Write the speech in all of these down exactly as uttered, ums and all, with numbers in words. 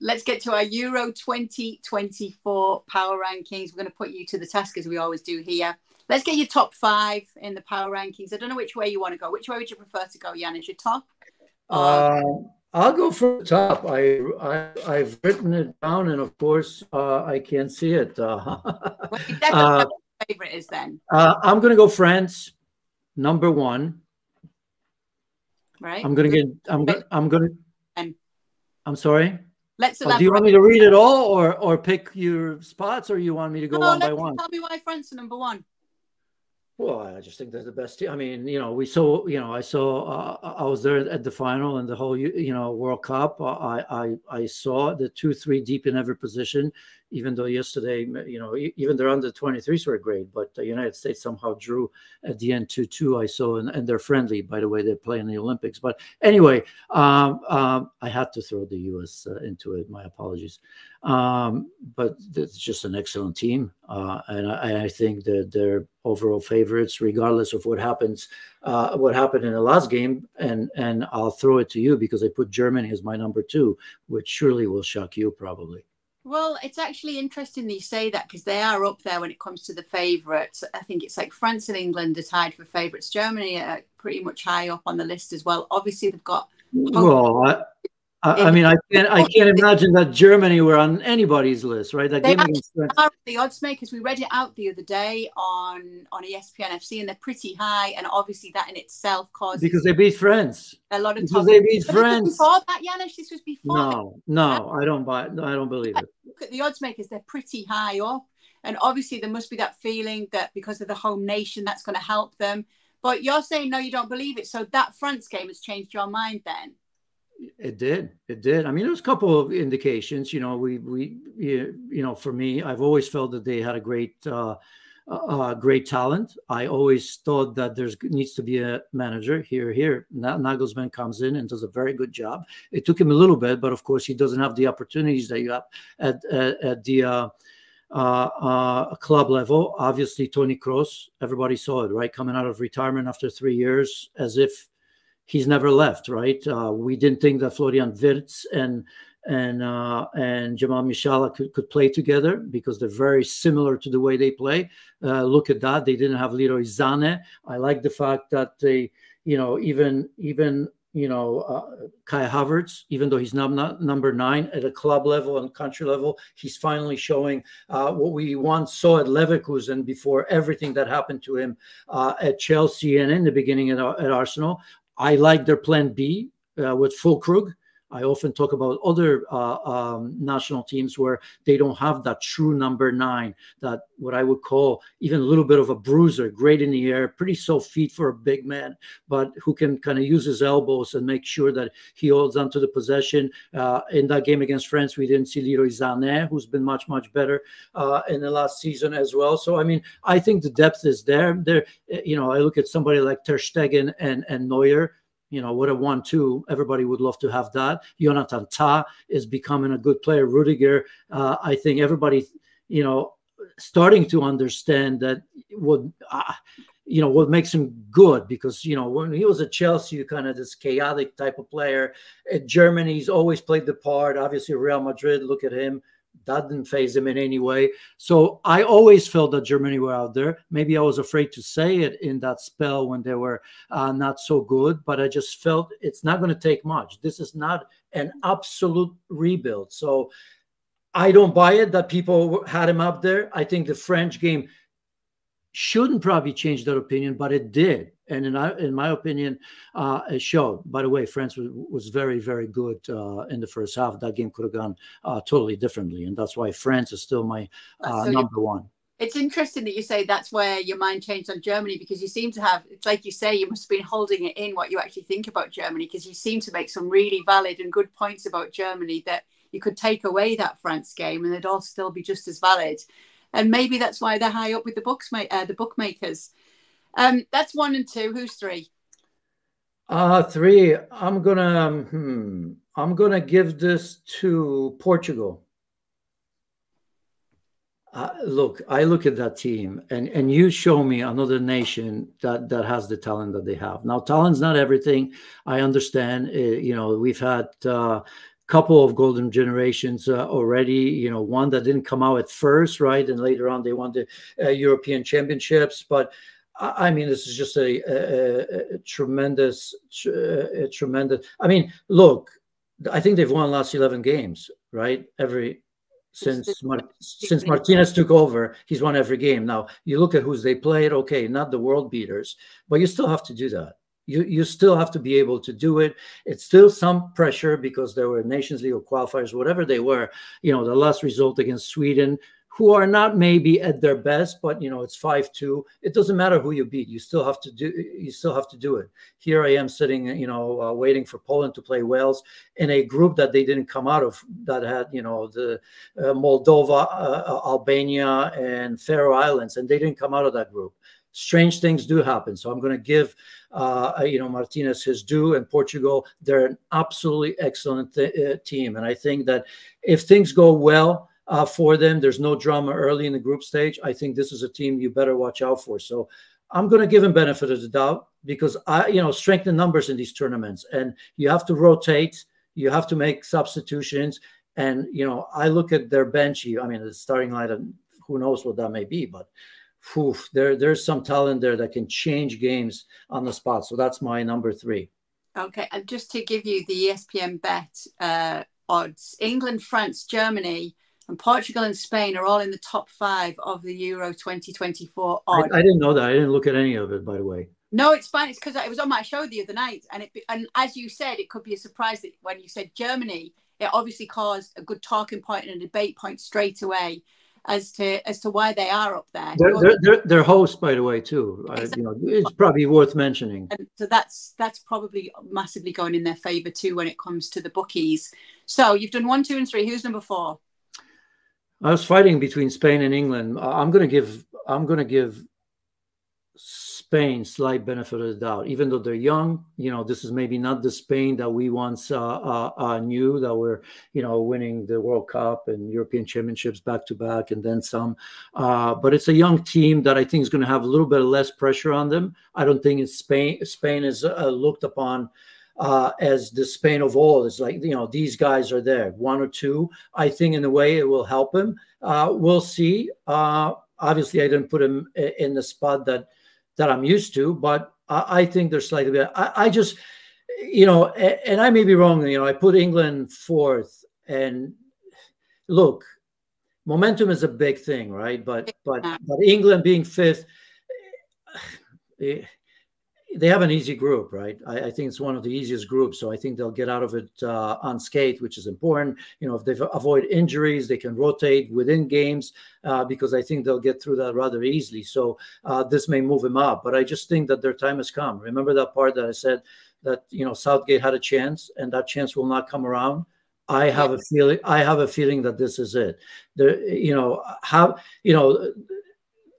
let's get to our Euro twenty twenty-four power rankings. We're going to put you to the task as we always do here. Let's get your top five in the power rankings. I don't know which way you want to go. Which way would you prefer to go, Yannis? Your top? Uh, I'll go from the top. I, I, I've written it down, and of course, uh, I can't see it. Uh, well, you definitely uh, know what your favorite is then. Uh, I'm going to go France, number one. Right. I'm going to get. I'm going. I'm going to. I'm sorry. Let's oh, do you want me to read it all, or or pick your spots, or you want me to go no, one by one? Tell me why France is number one. Well, I just think they're the best team. I mean, you know, we saw, you know, I saw, uh, I was there at the final and the whole, you know, World Cup. I, I, I saw the two, three deep in every position, even though yesterday, you know, even their under twenty-threes were great, but the United States somehow drew at the end two two, I saw, and, and they're friendly, by the way, they play in the Olympics. But anyway, um, um, I had to throw the U S uh, into it. My apologies. Um, but it's just an excellent team. Uh, and I, I think that they're overall favorites, regardless of what happens, uh, what happened in the last game. And, and I'll throw it to you because I put Germany as my number two, which surely will shock you probably. Well, it's actually interesting that you say that because they are up there when it comes to the favourites. I think it's like France and England are tied for favourites. Germany are pretty much high up on the list as well. Obviously, they've got... Well, I, I, I mean, I can't, I can't imagine that Germany were on anybody's list, right? That game against France. The odds makers, we read it out the other day on, on E S P N F C, and they're pretty high. And obviously, that in itself causes... Because they beat France. A lot of because they beat France. Before that, Yannis, this was before. No, no, I don't buy it. I don't believe it. Look at the odds makers, they're pretty high up. And obviously, there must be that feeling that because of the home nation, that's going to help them. But you're saying, no, you don't believe it. So that France game has changed your mind then. It did. It did. I mean, there was a couple of indications, you know, we, we, you know, for me, I've always felt that they had a great, uh, uh, great talent. I always thought that there's needs to be a manager here, here. Nagelsmann comes in and does a very good job. It took him a little bit, but of course he doesn't have the opportunities that you have at, at, at the, uh, Uh, uh, club level. Obviously, Tony Cross, everybody saw it, right? Coming out of retirement after three years as if he's never left, right? Uh, we didn't think that Florian Wirtz and and uh, and Jamal Mishala could, could play together because they're very similar to the way they play. Uh, look at that. They didn't have Leroy Sané. I like the fact that they, you know, even, even you know, uh, Kai Havertz, even though he's not, not number nine at a club level and country level, he's finally showing uh, what we once saw at Leverkusen before everything that happened to him uh, at Chelsea and in the beginning at, at Arsenal. I like their plan B uh, with Fulkrug. I often talk about other uh, um, national teams where they don't have that true number nine, that what I would call even a little bit of a bruiser, great in the air, pretty soft feet for a big man, but who can kind of use his elbows and make sure that he holds onto the possession. Uh, in that game against France, we didn't see Leroy Sané, who's been much, much better uh, in the last season as well. So, I mean, I think the depth is there. There, you know, I look at somebody like Ter Stegen and, and Neuer. You know, what a one two. Everybody would love to have that. Jonathan Tah is becoming a good player. Rüdiger, uh, I think everybody, you know, starting to understand that what, uh, you know, what makes him good. Because, you know, when he was at Chelsea, kind of this chaotic type of player. At Germany, he's always played the part. Obviously, Real Madrid, look at him. That didn't faze him in any way. So I always felt that Germany were out there. Maybe I was afraid to say it in that spell when they were uh, not so good, but I just felt it's not going to take much. This is not an absolute rebuild. So I don't buy it that people had him up there. I think the French game shouldn't probably change their opinion, but it did. And in, in my opinion, uh, it showed. By the way, France was, was very, very good uh, in the first half. That game could have gone uh, totally differently. And that's why France is still my uh, so number one. It's interesting that you say that's where your mind changed on Germany, because you seem to have, it's like you say, you must have been holding it in what you actually think about Germany, because you seem to make some really valid and good points about Germany that you could take away that France game and they'd all still be just as valid. And maybe that's why they're high up with the, books, uh, the bookmakers. Um, that's one and two. Who's three? Uh, three. I'm gonna. Um, hmm, I'm gonna give this to Portugal. Uh, look, I look at that team, and and you show me another nation that that has the talent that they have. Now, talent's not everything. I understand. Uh, you know, we've had. Uh, couple of golden generations uh, already, you know, one that didn't come out at first, right? And later on, they won the uh, European championships. But I mean, this is just a, a, a tremendous, a tremendous, I mean, look, I think they've won the last eleven games, right? Every, since Mar since Martinez took over, he's won every game. Now, you look at who's they played, okay, not the world beaters, but you still have to do that. You, you still have to be able to do it. It's still some pressure because there were Nations League or qualifiers, whatever they were, you know, the last result against Sweden, who are not maybe at their best, but, you know, it's five two. It doesn't matter who you beat. You still have to do, you still have to do it. Here I am sitting, you know, uh, waiting for Poland to play Wales in a group that they didn't come out of, that had, you know, the uh, Moldova, uh, Albania, and Faroe Islands, and they didn't come out of that group. Strange things do happen. So I'm going to give, uh, you know, Martinez his due, and Portugal, they're an absolutely excellent th uh, team. And I think that if things go well uh, for them, there's no drama early in the group stage, I think this is a team you better watch out for. So I'm going to give him benefit of the doubt because, I, you know, strength in numbers in these tournaments. And you have to rotate. You have to make substitutions. And, you know, I look at their bench here. I mean, the starting lineup, who knows what that may be, but oof, there, there's some talent there that can change games on the spot. So that's my number three. Okay, and just to give you the E S P N bet uh, odds, England, France, Germany, and Portugal and Spain are all in the top five of the Euro twenty twenty-four odds. I, I didn't know that. I didn't look at any of it, by the way. No, it's fine. It's because it was on my show the other night, and it and as you said, it could be a surprise that when you said Germany, it obviously caused a good talking point and a debate point straight away. As to as to why they are up there, they're, they're, they're, they're hosts, by the way, too. Exactly. I, you know, it's probably worth mentioning. And so that's that's probably massively going in their favour too when it comes to the bookies. So you've done one, two, and three. Who's number four? I was fighting between Spain and England. I'm going to give I'm going to give Spain slight benefit of the doubt, even though they're young. You know, this is maybe not the Spain that we once uh, uh, uh, knew, that were, you know, winning the World Cup and European Championships back to back and then some. Uh, but it's a young team that I think is going to have a little bit less pressure on them. I don't think it's Spain. Spain is uh, looked upon uh, as the Spain of all. It's like, you know, these guys are there, one or two. I think in a way it will help him. Uh, we'll see. Uh, obviously, I didn't put him in the spot that. that I'm used to, but I, I think they're slightly better. I, I just, you know, and, and I may be wrong, you know, I put England fourth, and look, momentum is a big thing, right? But, but, but England being fifth, it, they have an easy group, right? I, I think it's one of the easiest groups, so I think they'll get out of it uh, unscathed, which is important. You know, if they avoid injuries, they can rotate within games uh, because I think they'll get through that rather easily. So uh, this may move them up, but I just think that their time has come. Remember that part that I said that, you know, Southgate had a chance, and that chance will not come around. I have a feeling. I have a feeling that this is it. There, you know, how, you know.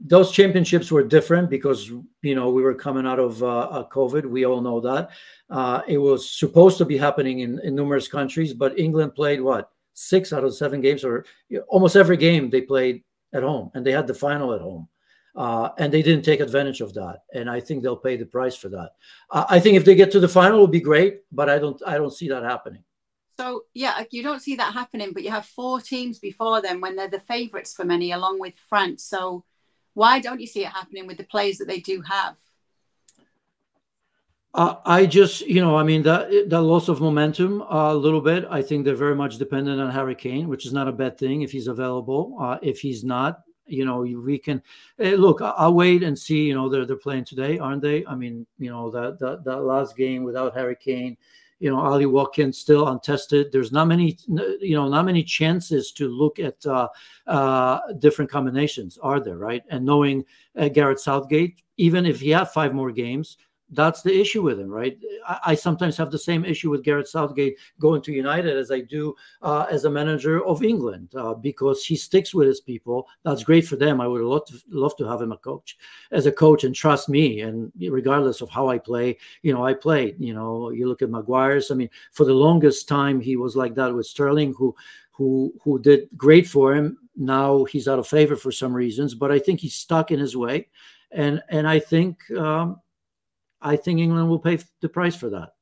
Those championships were different because, you know, we were coming out of uh, COVID. We all know that. Uh, it was supposed to be happening in, in numerous countries, but England played, what, six out of seven games, or almost every game they played at home, and they had the final at home. Uh, and they didn't take advantage of that. And I think they'll pay the price for that. Uh, I think if they get to the final, it'll be great, but I don't, I don't see that happening. So, yeah, you don't see that happening, but you have four teams before them when they're the favourites for many, along with France. So why don't you see it happening with the players that they do have? Uh, I just, you know, I mean, that, that loss of momentum uh, a little bit. I think they're very much dependent on Harry Kane, which is not a bad thing if he's available. Uh, if he's not, you know, we can hey, look, I'll wait and see. You know, they're, they're playing today, aren't they? I mean, you know, that, that, that last game without Harry Kane, you know, Ali Watkins still untested. There's not many, you know, not many chances to look at uh, uh, different combinations, are there, right? And knowing uh, Gareth Southgate, even if he had five more games, that's the issue with him, right? I, I sometimes have the same issue with Gareth Southgate going to United as I do uh, as a manager of England uh, because he sticks with his people. That's great for them. I would love to, love to have him a coach, as a coach, and trust me. And regardless of how I play, you know, I played. You know, you look at Maguire's. I mean, for the longest time, he was like that with Sterling, who, who, who did great for him. Now he's out of favor for some reasons, but I think he's stuck in his way, and and I think. Um, I think England will pay the price for that.